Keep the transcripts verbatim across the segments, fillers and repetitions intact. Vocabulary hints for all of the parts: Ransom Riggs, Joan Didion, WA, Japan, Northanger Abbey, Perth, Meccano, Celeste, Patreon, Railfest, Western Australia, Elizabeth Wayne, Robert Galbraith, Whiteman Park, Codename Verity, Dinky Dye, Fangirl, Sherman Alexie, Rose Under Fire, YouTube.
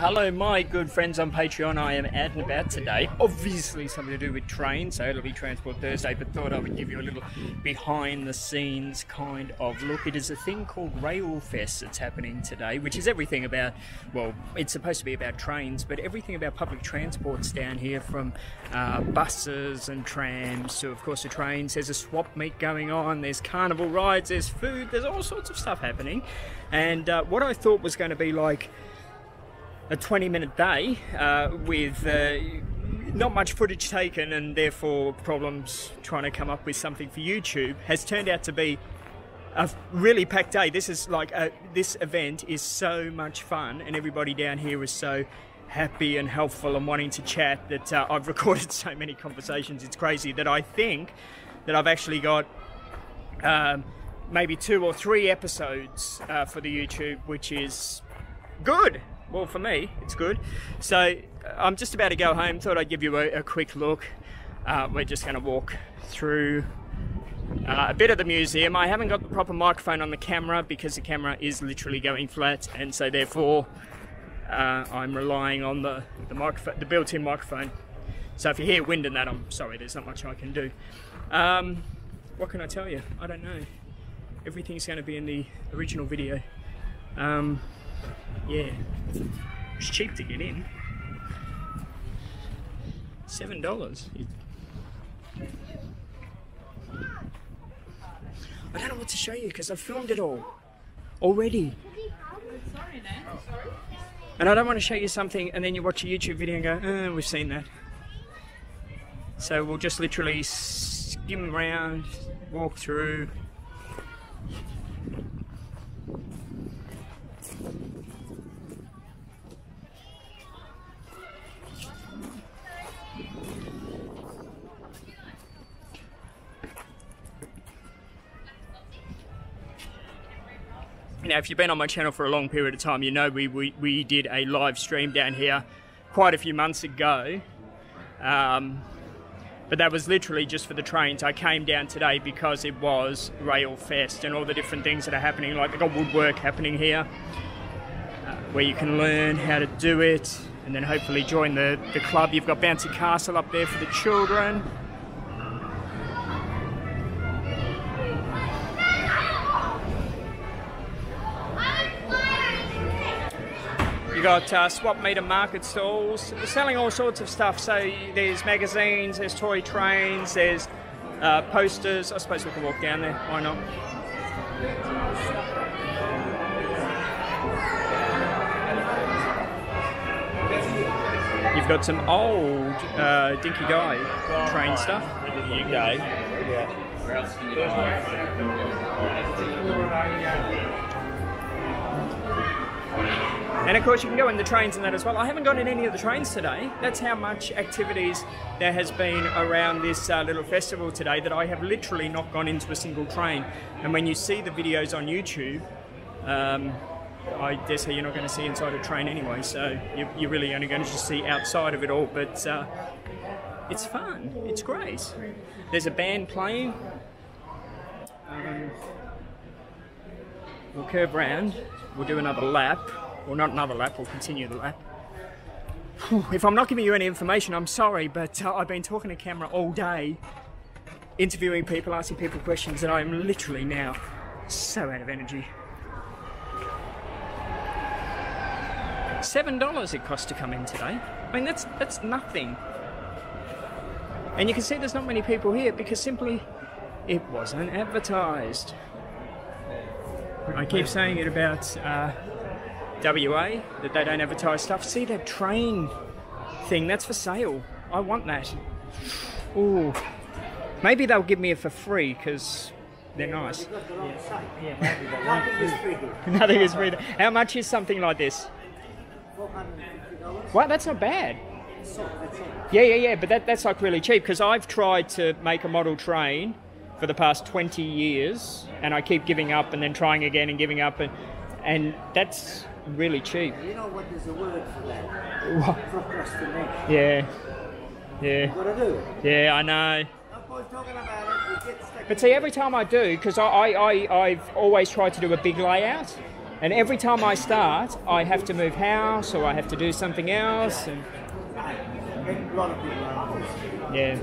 Hello my good friends on Patreon, I am out and about today, obviously something to do with trains, so it'll be Transport Thursday, but thought I would give you a little behind the scenes kind of look. It is a thing called Railfest that's happening today, which is everything about, well, it's supposed to be about trains, but everything about public transports down here, from uh, buses and trams to of course the trains. There's a swap meet going on, there's carnival rides, there's food, there's all sorts of stuff happening. And uh, what I thought was going to be like a twenty minute day uh, with uh, not much footage taken and therefore problems trying to come up with something for YouTube has turned out to be a really packed day. This is like a, this event is so much fun and everybody down here is so happy and helpful and wanting to chat that uh, I've recorded so many conversations, it's crazy, that I think that I've actually got um, maybe two or three episodes uh, for the YouTube, which is good. Well, for me, it's good. So I'm just about to go home. Thought I'd give you a, a quick look. Uh, we're just going to walk through uh, a bit of the museum. I haven't got the proper microphone on the camera because the camera is literally going flat, and so therefore uh, I'm relying on the the microphone, the built-in microphone. So if you hear wind in that, I'm sorry. There's not much I can do. Um, what can I tell you? I don't know. Everything's going to be in the original video. Um, yeah. It's cheap to get in. Seven dollars. I don't know what to show you because I've filmed it all already. And I don't want to show you something and then you watch a YouTube video and go, eh, we've seen that. So we'll just literally skim around, walk through. Now, if you've been on my channel for a long period of time, you know we, we, we did a live stream down here quite a few months ago. Um, but that was literally just for the trains. I came down today because it was Railfest and all the different things that are happening. Like, they've got woodwork happening here uh, where you can learn how to do it and then hopefully join the, the club. You've got Bouncy Castle up there for the children. You've got uh, swap meet and market stalls. They're selling all sorts of stuff. So there's magazines, there's toy trains, there's uh, posters. I suppose we can walk down there. Why not? You've got some old uh, Dinky Dye train stuff. Dinky Dye. Yeah. Where else can you buy? And of course you can go in the trains and that as well. I haven't gone in any of the trains today. That's how much activities there has been around this uh, little festival today that I have literally not gone into a single train. And when you see the videos on YouTube, um, I dare say you're not going to see inside a train anyway, so you, you're really only going to just see outside of it all. But uh, it's fun. It's great. There's a band playing. Um, we'll curve round. We'll do another lap. Well, not another lap, we'll continue the lap. Whew, if I'm not giving you any information, I'm sorry, but uh, I've been talking to camera all day, interviewing people, asking people questions, and I'm literally now so out of energy. Seven dollars it cost to come in today. I mean, that's, that's nothing. And you can see there's not many people here because simply it wasn't advertised. I keep saying it about uh, W A, that they don't advertise stuff. See that train thing, that's for sale. I want that. Ooh. Maybe they'll give me it for free because they're nice. Nothing is free. How much is something like this? four hundred fifty dollars. Wow, that's not bad. Yeah, yeah, yeah, but that, that's like really cheap because I've tried to make a model train for the past twenty years and I keep giving up and then trying again and giving up and, and that's really cheap. You know what, there's a word for that. What? Procrastination. Yeah. Yeah. You've got to do it. Yeah, I know. Not by talking about it, you get stuck. But see, every time I do, because I, I, I, I've always tried to do a big layout, And every time I start, I have to move house or I have to do something else. And yeah.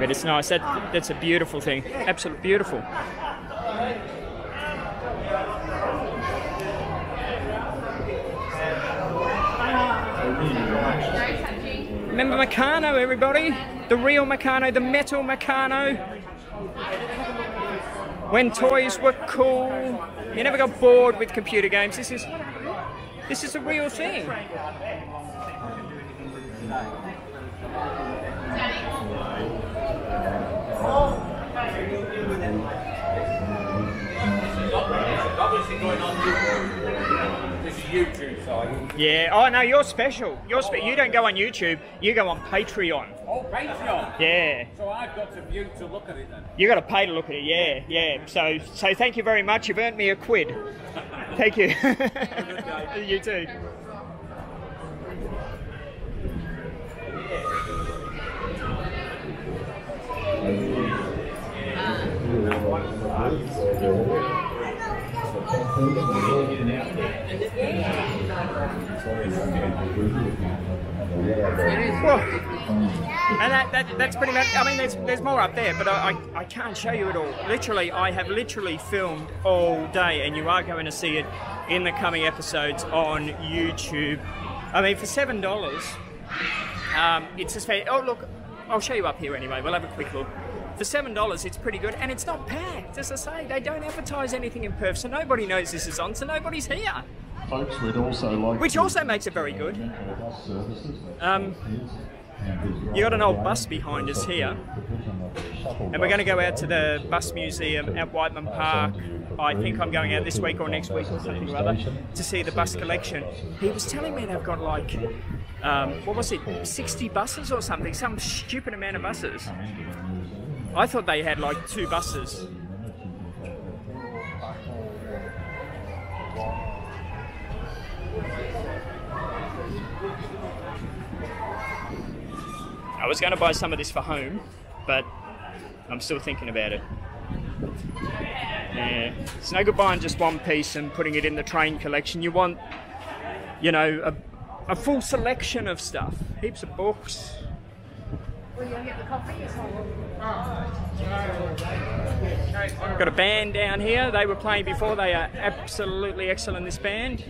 But it's nice. That, that's a beautiful thing. Absolutely beautiful. Remember Meccano, everybody? The real Meccano, the metal Meccano. When toys were cool, you never got bored with computer games. This is this is a real thing. YouTube side. Yeah. Oh no, you're special. You're spe you don't go on YouTube. You go on Patreon. Oh, Patreon. Yeah. So I've got to view to look at it then. You got to pay to look at it. Yeah, yeah. So, so thank you very much. You've earned me a quid. Thank you. You too. And that, that, that's pretty much, I mean, there's, there's more up there, but I, I, I can't show you it all. Literally, I have literally filmed all day, and you are going to see it in the coming episodes on YouTube. I mean, for seven dollars, um, it's just fair. Oh, look, I'll show you up here anyway. We'll have a quick look. For seven dollars, it's pretty good, and it's not packed. As I say, they don't advertise anything in Perth, so nobody knows this is on, so nobody's here. Folks, we'd also like Which also makes it very good. Um, you got an old bus behind us here, and we're going to go out to the bus museum at Whiteman Park. I think I'm going out this week or next week or something or other to see the bus collection. He was telling me they've got like... Um, what was it? sixty buses or something? Some stupid amount of buses. I thought they had like two buses. I was going to buy some of this for home, but I'm still thinking about it. Yeah, it's no good buying just one piece and putting it in the train collection. You want, you know, a, a full selection of stuff, heaps of books. Will you get the coffee? Got a band down here. They were playing before. They are absolutely excellent, this band.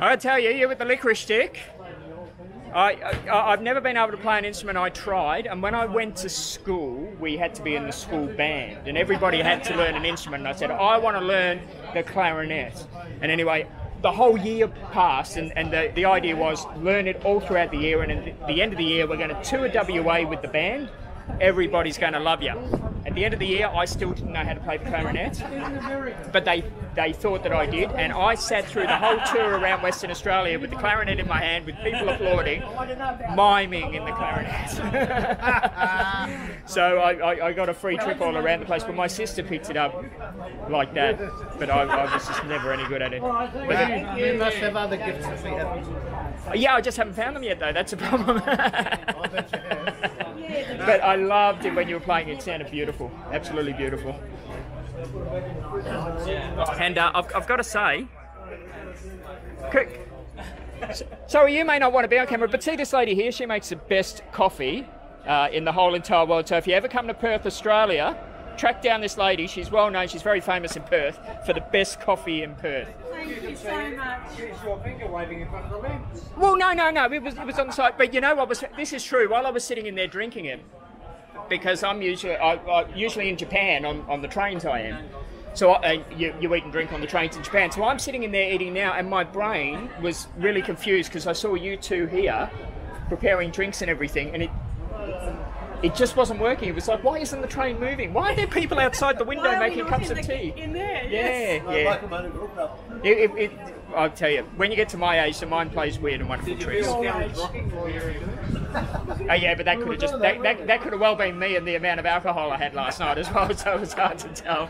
I tell you, you with the licorice stick. I, I, I've never been able to play an instrument. I tried, and when I went to school, we had to be in the school band, and everybody had to learn an instrument. And I said, I want to learn the clarinet. And anyway, the whole year passed, and, and the, the idea was learn it all throughout the year, and at the end of the year we're going to tour W A with the band. Everybody's going to love you. At the end of the year I still didn't know how to play clarinet, but they, they thought that I did, and I sat through the whole tour around Western Australia with the clarinet in my hand, with people applauding, miming in the clarinet. So I, I, I got a free trip all around the place, but my sister picked it up like that, but I, I was just never any good at it. But you must have other gifts. Yeah, I just haven't found them yet though, that's a problem. But I loved it when you were playing it. It sounded beautiful, absolutely beautiful. And uh, I've, I've got to say, quick, sorry, you may not want to be on camera, but see this lady here, she makes the best coffee uh, in the whole entire world. So if you ever come to Perth, Australia, track down this lady. She's well known, she's very famous in Perth for the best coffee in Perth. Thank you so much. It's your finger waving in front of me. Well, no, no, no, it was, it was on the side. But you know what was, this is true, while I was sitting in there drinking it, because I'm usually, I, I, usually in Japan, on, on the trains I am. So I, uh, you, you eat and drink on the trains in Japan. So I'm sitting in there eating now, and my brain was really confused because I saw you two here preparing drinks and everything, and it, it just wasn't working. It was like, why isn't the train moving? Why are there people outside the window making cups of tea? In there, yes. Yeah, yeah. It, it, it, I'll tell you, when you get to my age, the mind plays weird and wonderful tricks. Oh yeah, but that could have just that, that, that could have well been me and the amount of alcohol I had last night as well, so it was hard to tell.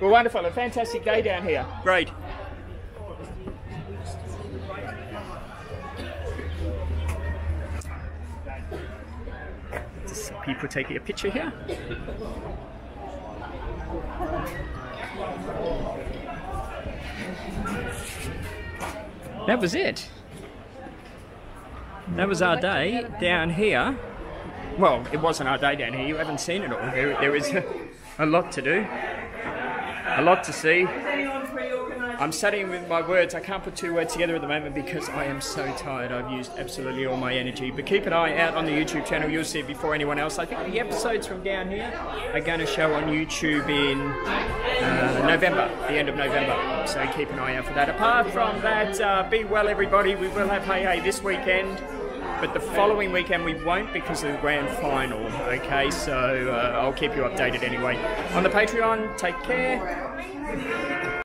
Well, wonderful, a fantastic day down here. Great. People taking a picture here. That was it. That was our day down here. Well, it wasn't our day down here. You haven't seen it all. There, there is a, a lot to do, a lot to see. I'm studying with my words. I can't put two words together at the moment because I am so tired. I've used absolutely all my energy. But keep an eye out on the YouTube channel. You'll see it before anyone else. I think the episodes from down here are going to show on YouTube in uh, November, the end of November. So keep an eye out for that. Apart from that, uh, be well, everybody. We will have Hey Hey this weekend. But the following weekend we won't because of the grand final, okay? So uh, I'll keep you updated anyway. On the Patreon, take care.